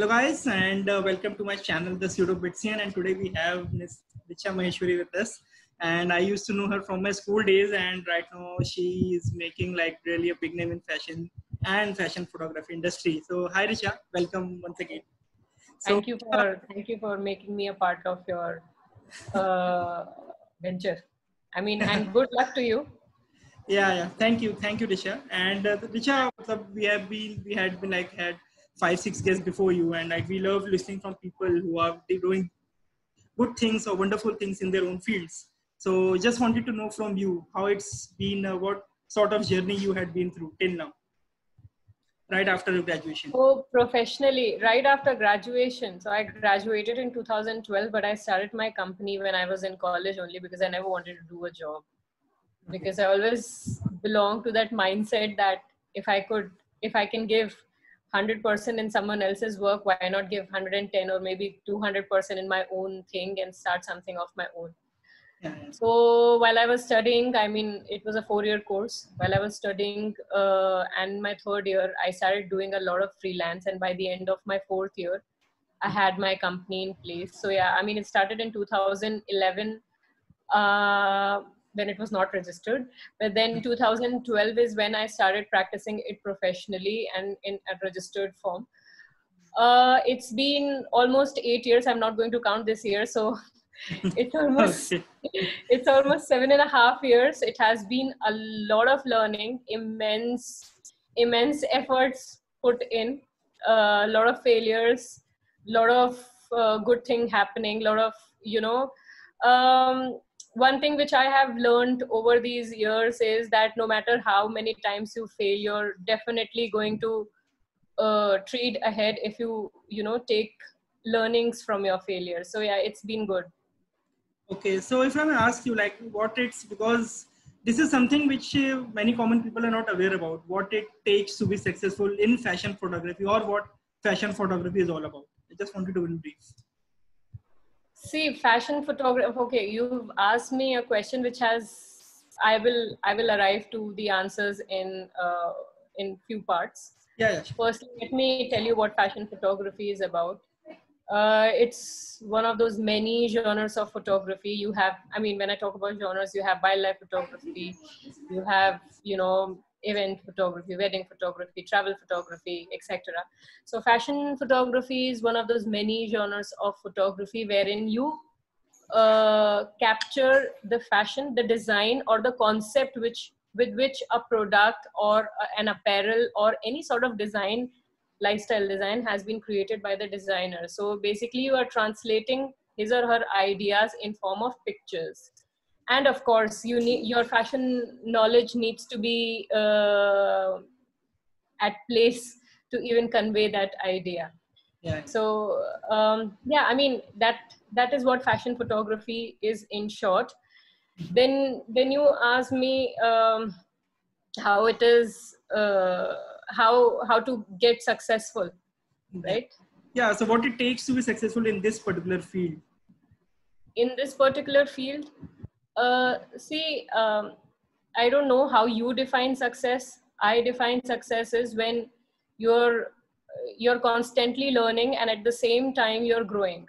Hello guys and welcome to my channel The Pseudo BITSian, and today we have Miss Richa Maheshwari with us, and I used to know her from my school days, and right now she is making like really a big name in fashion and fashion photography industry. So hi Richa, welcome once again. So, thank you for making me a part of your venture. I mean, and good luck to you. Yeah, thank you Richa. And Richa, we had been like had 5-6 guests before you, and like we love listening from people who are doing good things or wonderful things in their own fields. So just wanted to know from you how it's been, what sort of journey you had been through till now, right after your graduation. Oh, professionally, right after graduation. So I graduated in 2012, but I started my company when I was in college only, because I never wanted to do a job. Okay. Because I always belonged to that mindset that if I can give 100% in someone else's work, why not give 110 or maybe 200% in my own thing and start something of my own. Yeah. So while I was studying, I mean, it was a 4-year course. While I was studying and my 3rd year, I started doing a lot of freelance, and by the end of my 4th year, I had my company in place. So yeah, I mean, it started in 2011 when it was not registered, but then 2012 is when I started practicing it professionally and in a registered form. It's been almost 8 years. I'm not going to count this year, so it's almost it's almost 7.5 years. It has been a lot of learning, immense efforts put in, a lot of failures, a lot of good thing happening, a lot of, you know, one thing which I have learned over these years is that no matter how many times you fail, you're definitely going to tread ahead if you take learnings from your failure. So yeah, it's been good. Okay, so if I may ask you, like, what it's, because this is something which many common people are not aware about, what it takes to be successful in fashion photography, or what fashion photography is all about. I just wanted to brief. See, fashion photography, okay, you've asked me a question which has, I will arrive to the answers in few parts. Yeah. First, let me tell you what fashion photography is about. It's one of those many genres of photography. You have, I mean, when I talk about genres, you have wildlife photography, you have, you know, event photography, wedding photography, travel photography, etc. So fashion photography is one of those many genres of photography wherein you capture the fashion, the design, or the concept with which a product or an apparel or any sort of design, lifestyle design, has been created by the designer. So basically you are translating his or her ideas in form of pictures. And of course, you need, your fashion knowledge needs to be at place to even convey that idea. Yeah. So yeah, I mean, that is what fashion photography is in short. Then you ask me how it is, how to get successful, right? Yeah. So what it takes to be successful in this particular field? In this particular field. See, I don't know how you define success. I define success is when you're constantly learning, and at the same time you're growing.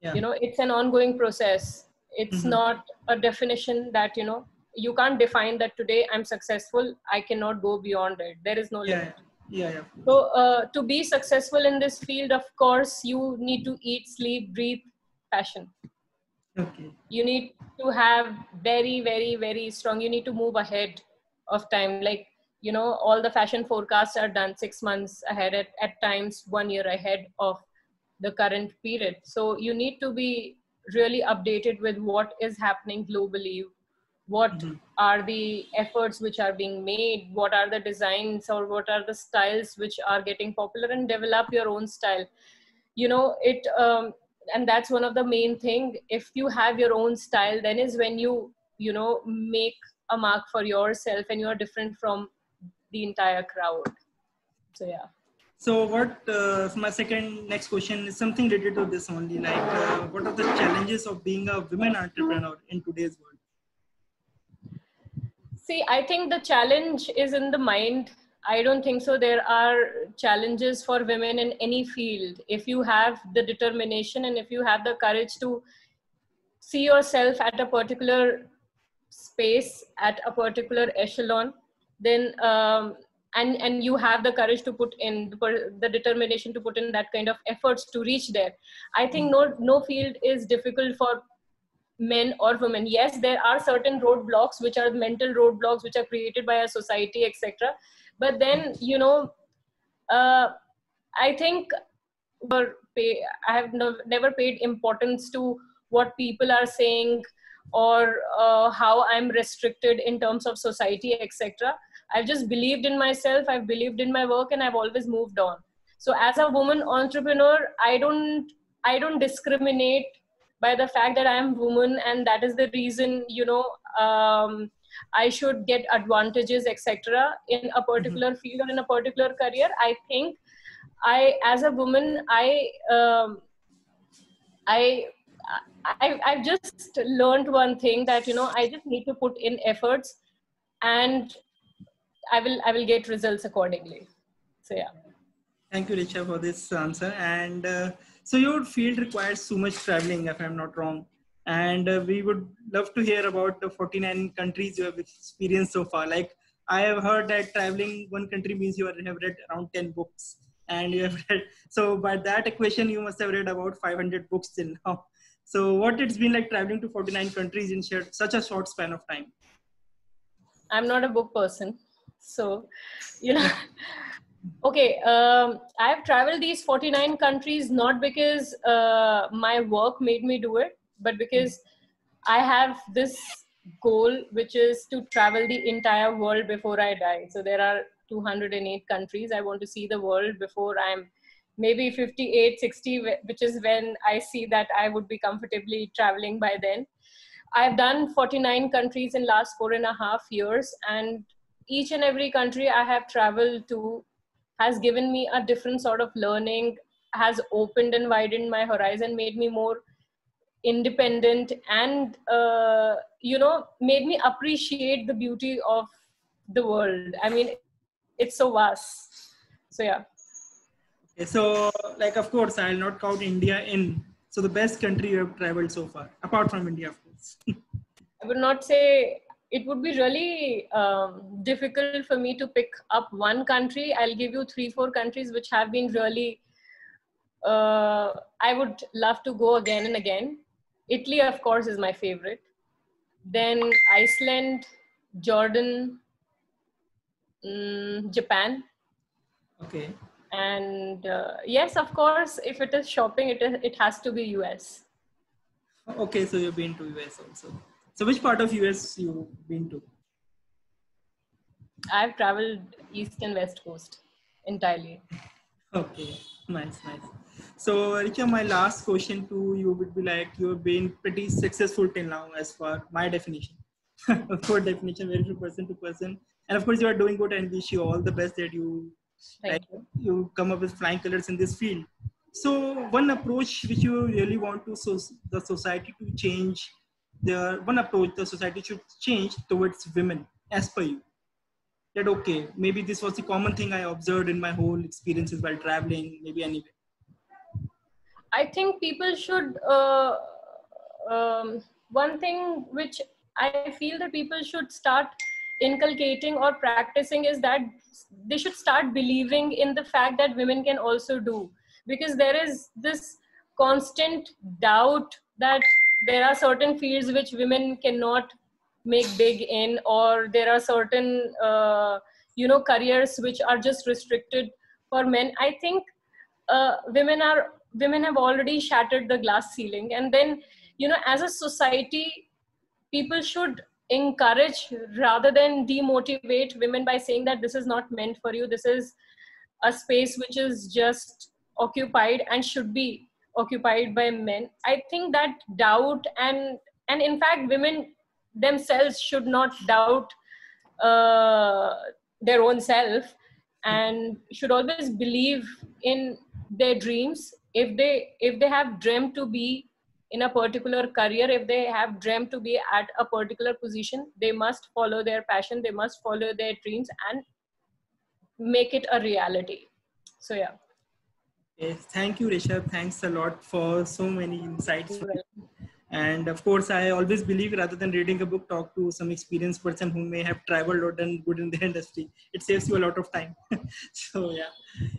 Yeah. You know, it's an ongoing process. It's not a definition that, you know, you can't define that today I'm successful, I cannot go beyond it. There is no limit. Yeah. So to be successful in this field, of course, you need to eat, sleep, breathe fashion. Okay. You need to have very, very, very strong, you need to move ahead of time. Like, you know, all the fashion forecasts are done 6 months ahead, at times 1 year ahead of the current period. So you need to be really updated with what is happening globally. What are the efforts which are being made? What are the designs, or what are the styles which are getting popular, and develop your own style. You know, it, and that's one of the main thing. If you have your own style, then is when you know, make a mark for yourself, and you are different from the entire crowd. So yeah. So what? My next question is something related to this only. Like, what are the challenges of being a women entrepreneur in today's world? See, I think the challenge is in the mind. I don't think so. There are challenges for women in any field. If you have the determination and if you have the courage to see yourself at a particular space, at a particular echelon, then and you have the courage to put in the determination to put in that kind of efforts to reach there. I think no field is difficult for men or women. Yes, there are certain roadblocks which are mental roadblocks which are created by our society, etc. But then, you know, I think I have never paid importance to what people are saying or how I'm restricted in terms of society, etc. I've just believed in myself, I've believed in my work, and I've always moved on. So as a woman entrepreneur, I don't discriminate by the fact that I am woman, and that is the reason, you know, I should get advantages, etc. in a particular field or in a particular career. I think as a woman, I've just learned one thing, that, you know, I just need to put in efforts and I will get results accordingly. So yeah. Thank you, Richa, for this answer. And so your field requires so much traveling, if I'm not wrong. And we would love to hear about the 49 countries you have experienced so far. Like, I have heard that traveling one country means you have read around 10 books, and you have read, so by that equation, you must have read about 500 books till now. So what it's been like traveling to 49 countries in such a short span of time? I'm not a book person. So, you know, okay, I have traveled these 49 countries, not because my work made me do it, but because I have this goal, which is to travel the entire world before I die. So there are 208 countries. I want to see the world before I'm maybe 58, 60, which is when I see that I would be comfortably traveling by then. I've done 49 countries in last 4.5 years, and each and every country I have traveled to has given me a different sort of learning, has opened and widened my horizon, made me more independent, and you know, made me appreciate the beauty of the world. I mean, it's so vast. So yeah. Okay, so like, of course, I'll not count India in. So the best country you have traveled so far, apart from India, of course. I would not say. It would be really difficult for me to pick up one country. I'll give you 3-4 countries which have been really, I would love to go again and again. Italy, of course, is my favorite. Then Iceland, Jordan, Japan. Okay. And yes, of course, if it is shopping, it has to be US. Okay, so you've been to US also. So which part of US you've been to? I've traveled East and West Coast entirely. Okay, nice, nice. So Richa, my last question to you would be like, you've been pretty successful till now as per my definition. Of course, definition varies from person to person. And of course, you are doing good, and wish you all the best that you come up with flying colors in this field. So one approach which you really want to the society to change, one approach the society should change towards women as per you, that okay, maybe this was the common thing I observed in my whole experiences while traveling, maybe anywhere. I think people should, one thing which I feel that people should start inculcating or practicing is that they should start believing in the fact that women can also do, because there is this constant doubt that there are certain fields which women cannot make big in, or there are certain, you know, careers which are just restricted for men. I think women have already shattered the glass ceiling. And then, you know, as a society, people should encourage rather than demotivate women by saying that this is not meant for you. This is a space which is just occupied and should be occupied by men. I think that doubt, and in fact, women themselves should not doubt their own self, and should always believe in their dreams. If they have dreamt to be in a particular career, if they have dreamt to be at a particular position, they must follow their passion, they must follow their dreams, and make it a reality. So yeah. Yes, thank you, Richa. Thanks a lot for so many insights. And of course, I always believe rather than reading a book, talk to some experienced person who may have traveled or done good in the industry. It saves you a lot of time. So yeah.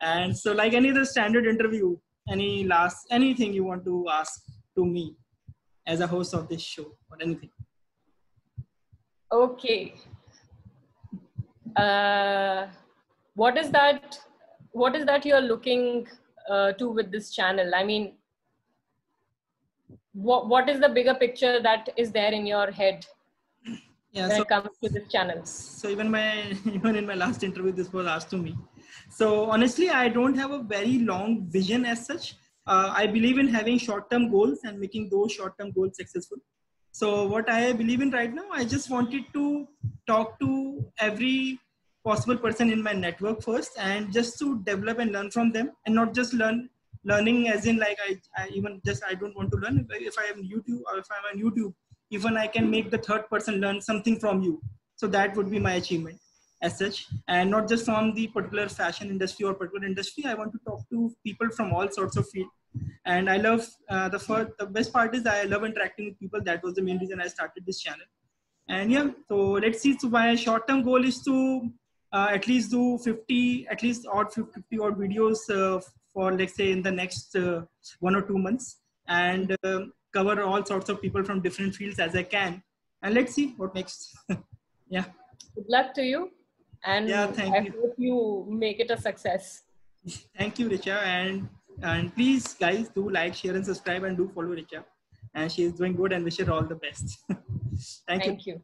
And so like any other standard interview, anything you want to ask to me as a host of this show or anything? Okay. What is that you're looking to with this channel? I mean, what is the bigger picture that is there in your head when it comes to this channel? So even in my last interview, this was asked to me. So honestly, I don't have a very long vision as such. I believe in having short-term goals and making those short-term goals successful. So what I believe in right now, I just wanted to talk to every possible person in my network first, and just to develop and learn from them, and not just learning as in like I don't want to learn. If I am YouTube or if I'm on YouTube, even I can make the third person learn something from you. So that would be my achievement as such, and not just from the particular fashion industry or particular industry. I want to talk to people from all sorts of fields. And I love the best part is I love interacting with people. That was the main reason I started this channel. And yeah, so let's see. So my short-term goal is to at least do 50 odd videos for, let's say, in the next 1 or 2 months, and cover all sorts of people from different fields as I can. And let's see what next. Yeah. Good luck to you. And yeah, I hope you make it a success. Thank you, Richa. And please, guys, do like, share, and subscribe, and do follow Richa. And she is doing good, and wish her all the best. Thank you.